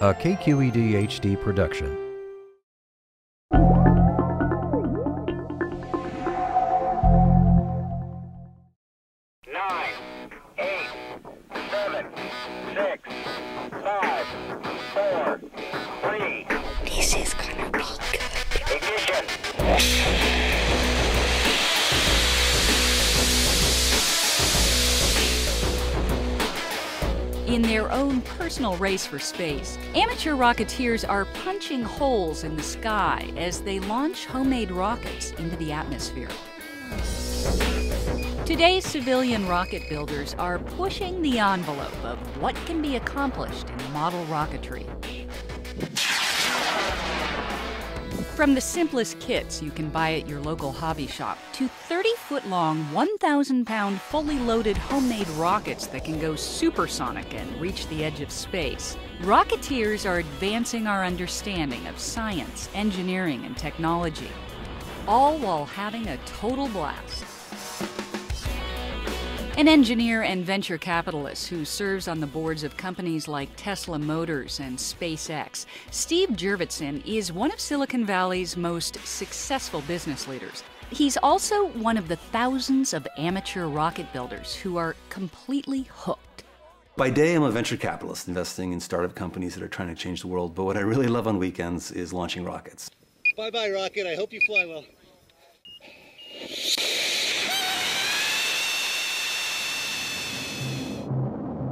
a KQED HD production. In their own personal race for space, amateur rocketeers are punching holes in the sky as they launch homemade rockets into the atmosphere. Today's civilian rocket builders are pushing the envelope of what can be accomplished in model rocketry. From the simplest kits you can buy at your local hobby shop to 30-foot-long, 1,000-pound, fully loaded homemade rockets that can go supersonic and reach the edge of space, rocketeers are advancing our understanding of science, engineering, and technology, all while having a total blast. An engineer and venture capitalist who serves on the boards of companies like Tesla Motors and SpaceX, Steve Jurvetson is one of Silicon Valley's most successful business leaders. He's also one of the thousands of amateur rocket builders who are completely hooked. By day, I'm a venture capitalist investing in startup companies that are trying to change the world, but what I really love on weekends is launching rockets. Bye-bye, rocket. I hope you fly well.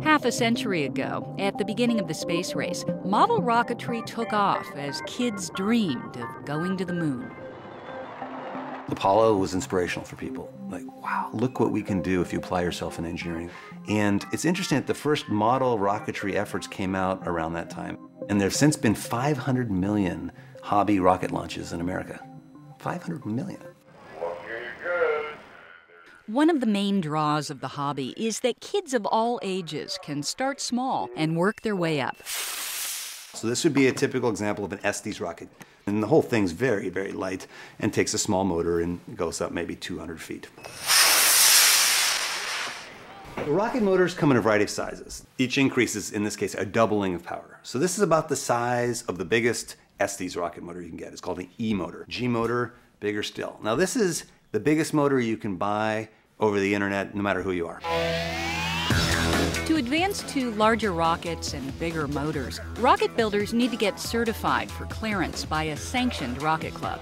Half a century ago, at the beginning of the space race, model rocketry took off as kids dreamed of going to the moon. Apollo was inspirational for people. Like, wow, look what we can do if you apply yourself in engineering. And it's interesting that the first model rocketry efforts came out around that time. And there have since been 500 million hobby rocket launches in America. 500 million. One of the main draws of the hobby is that kids of all ages can start small and work their way up. So this would be a typical example of an Estes rocket. And the whole thing's very, very light and takes a small motor and goes up maybe 200 feet. The rocket motors come in a variety of sizes. Each increases, in this case, a doubling of power. So this is about the size of the biggest Estes rocket motor you can get. It's called an E motor. G motor, bigger still. Now this is the biggest motor you can buy over the internet, no matter who you are. To advance to larger rockets and bigger motors, rocket builders need to get certified for clearance by a sanctioned rocket club.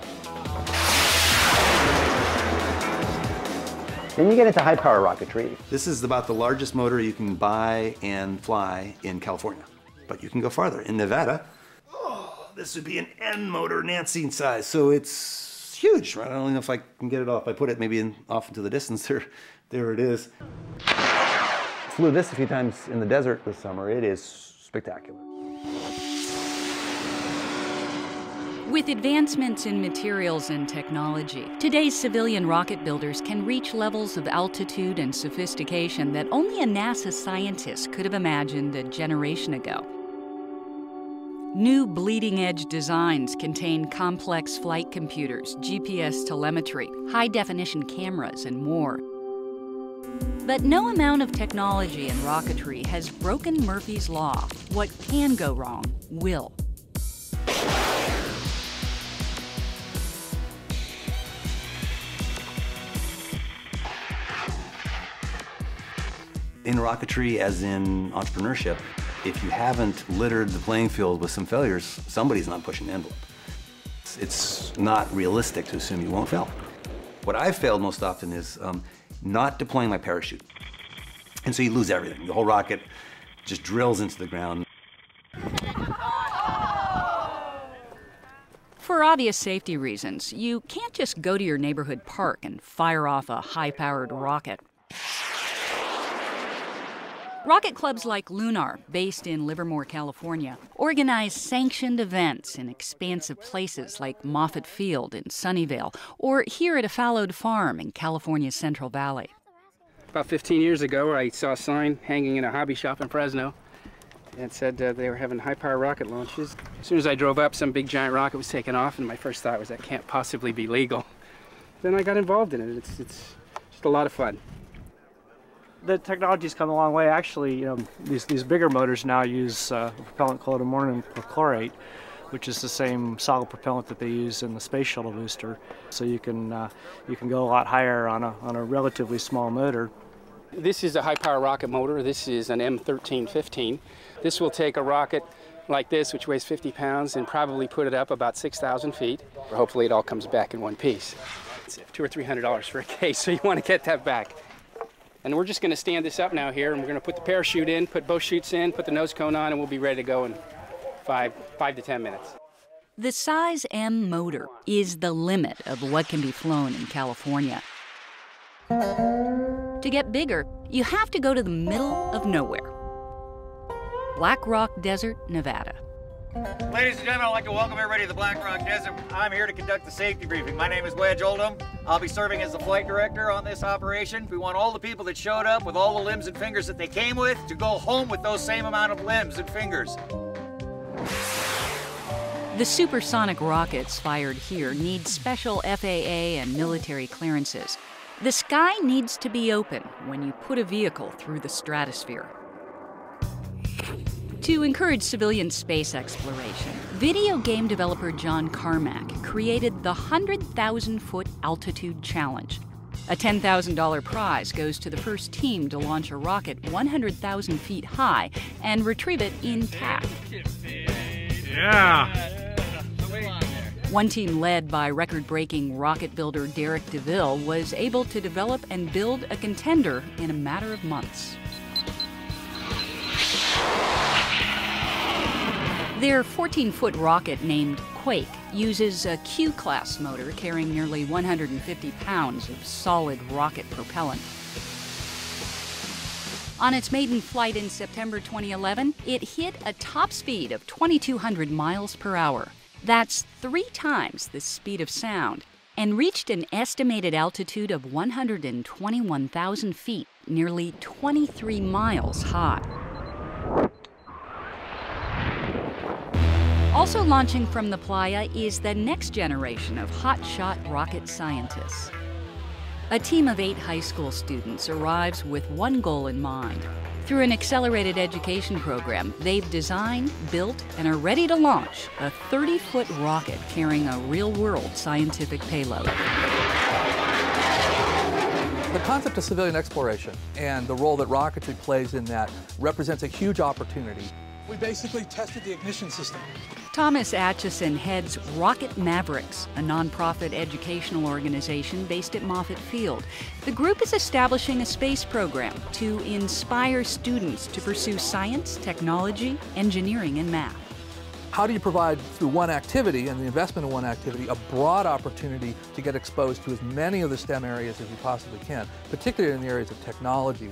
Then you get into high-power rocketry. This is about the largest motor you can buy and fly in California. But you can go farther. In Nevada, oh, this would be an N motor, Nancy size, so it's huge, right? I don't know if I can get it off. I put it maybe off into the distance. There it is. Flew this a few times in the desert this summer. It is spectacular. With advancements in materials and technology, today's civilian rocket builders can reach levels of altitude and sophistication that only a NASA scientist could have imagined a generation ago. New bleeding-edge designs contain complex flight computers, GPS telemetry, high-definition cameras, and more. But no amount of technology in rocketry has broken Murphy's Law. What can go wrong will. In rocketry, as in entrepreneurship, if you haven't littered the playing field with some failures, somebody's not pushing the envelope. It's not realistic to assume you won't fail. What I've failed most often is not deploying my parachute. And so you lose everything. The whole rocket just drills into the ground. For obvious safety reasons, you can't just go to your neighborhood park and fire off a high-powered rocket. Rocket clubs like Lunar, based in Livermore, California, organize sanctioned events in expansive places like Moffett Field in Sunnyvale or here at a fallowed farm in California's Central Valley. About 15 years ago, I saw a sign hanging in a hobby shop in Fresno that said they were having high-power rocket launches. As soon as I drove up, some big giant rocket was taken off, and my first thought was that can't possibly be legal. Then I got involved in it. It's just a lot of fun. the technology's come a long way. Actually, you know, these bigger motors now use propellant called ammonium perchlorate, which is the same solid propellant that they use in the space shuttle booster. So you can go a lot higher on a relatively small motor. This is a high-power rocket motor. This is an M1315. This will take a rocket like this, which weighs 50 pounds, and probably put it up about 6,000 feet. Hopefully it all comes back in one piece. It's $200 or $300 for a case, so you want to get that back. And we're just going to stand this up now here, and we're going to put the parachute in, put both chutes in, put the nose cone on, and we'll be ready to go in five to 10 minutes. The size M motor is the limit of what can be flown in California. To get bigger, you have to go to the middle of nowhere. Black Rock Desert, Nevada. Ladies and gentlemen, I'd like to welcome everybody to the Black Rock Desert. I'm here to conduct the safety briefing. My name is Wedge Oldham. I'll be serving as the flight director on this operation. We want all the people that showed up with all the limbs and fingers that they came with to go home with those same amount of limbs and fingers. The supersonic rockets fired here need special FAA and military clearances. The sky needs to be open when you put a vehicle through the stratosphere. To encourage civilian space exploration, video game developer John Carmack created the 100,000-foot altitude challenge. A $10,000 prize goes to the first team to launch a rocket 100,000 feet high and retrieve it intact. Yeah! One team led by record-breaking rocket builder Derek DeVille was able to develop and build a contender in a matter of months. Their 14-foot rocket named Quake uses a Q-class motor carrying nearly 150 pounds of solid rocket propellant. On its maiden flight in September 2011, it hit a top speed of 2,200 miles per hour. That's 3 times the speed of sound, and reached an estimated altitude of 121,000 feet, nearly 23 miles high. Also launching from the Playa is the next generation of hotshot rocket scientists. A team of 8 high school students arrives with one goal in mind. Through an accelerated education program, they've designed, built, and are ready to launch a 30-foot rocket carrying a real-world scientific payload. The concept of civilian exploration and the role that rocketry plays in that represents a huge opportunity. We basically tested the ignition system. Thomas Acheson heads Rocket Mavericks, a nonprofit educational organization based at Moffett Field. The group is establishing a space program to inspire students to pursue science, technology, engineering, and math. How do you provide, through one activity and the investment in one activity, a broad opportunity to get exposed to as many of the STEM areas as you possibly can, particularly in the areas of technology?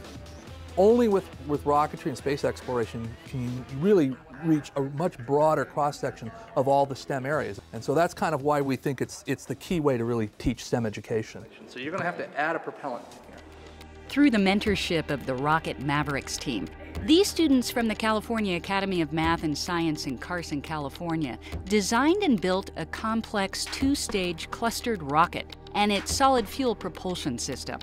Only with rocketry and space exploration can you really reach a much broader cross-section of all the STEM areas. And so that's kind of why we think it's the key way to really teach STEM education. So you're going to have to add a propellant here. Through the mentorship of the Rocket Mavericks team, these students from the California Academy of Math and Science in Carson, California, designed and built a complex 2-stage clustered rocket and its solid fuel propulsion system.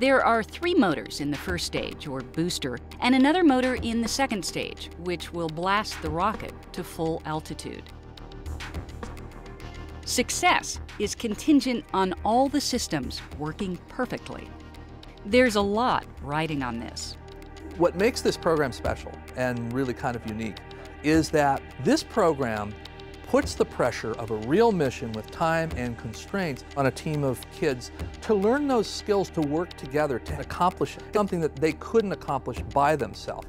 There are 3 motors in the first stage, or booster, and another motor in the second stage, which will blast the rocket to full altitude. Success is contingent on all the systems working perfectly. There's a lot riding on this. What makes this program special and really kind of unique is that this program puts the pressure of a real mission with time and constraints on a team of kids to learn those skills to work together to accomplish something that they couldn't accomplish by themselves.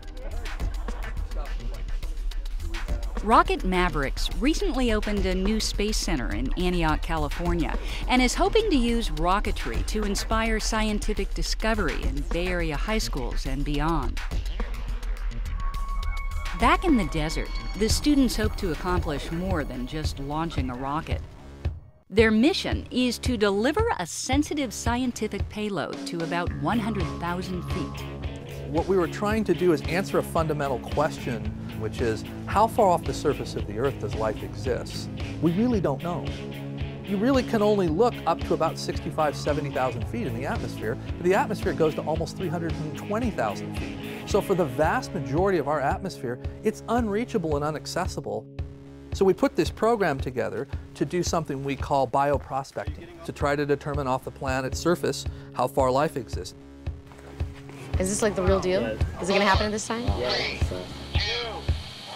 Rocket Mavericks recently opened a new space center in Antioch, California, and is hoping to use rocketry to inspire scientific discovery in Bay Area high schools and beyond. Back in the desert, the students hope to accomplish more than just launching a rocket. Their mission is to deliver a sensitive scientific payload to about 100,000 feet. What we were trying to do is answer a fundamental question, which is, how far off the surface of the Earth does life exist? We really don't know. you really can only look up to about 65,000, 70,000 feet in the atmosphere. The atmosphere goes to almost 320,000 feet. So for the vast majority of our atmosphere, it's unreachable and inaccessible. So we put this program together to do something we call bioprospecting, to try to determine off the planet's surface how far life exists. Is this like the real deal? Is it going to happen this time? 3, 2,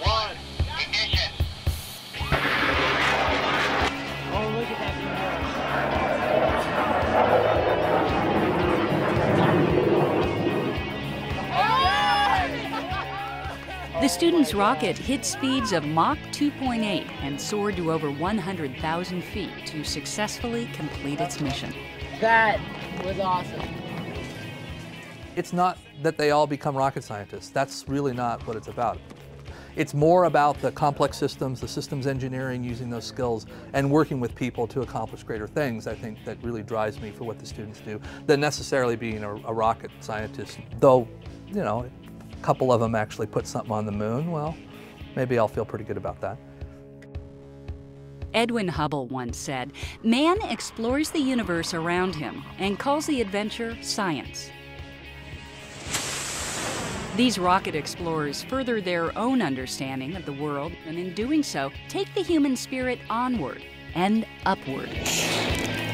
1, ignition. Oh, look at that. The students' rocket hit speeds of Mach 2.8 and soared to over 100,000 feet to successfully complete its mission. That was awesome. It's not that they all become rocket scientists. That's really not what it's about. It's more about the complex systems, the systems engineering, using those skills, and working with people to accomplish greater things. I think that really drives me for what the students do, than necessarily being a rocket scientist. Though, you know, a couple of them actually put something on the moon. Well, maybe I'll feel pretty good about that. Edwin Hubble once said, "Man explores the universe around him and calls the adventure science." These rocket explorers further their own understanding of the world, and in doing so, take the human spirit onward and upward.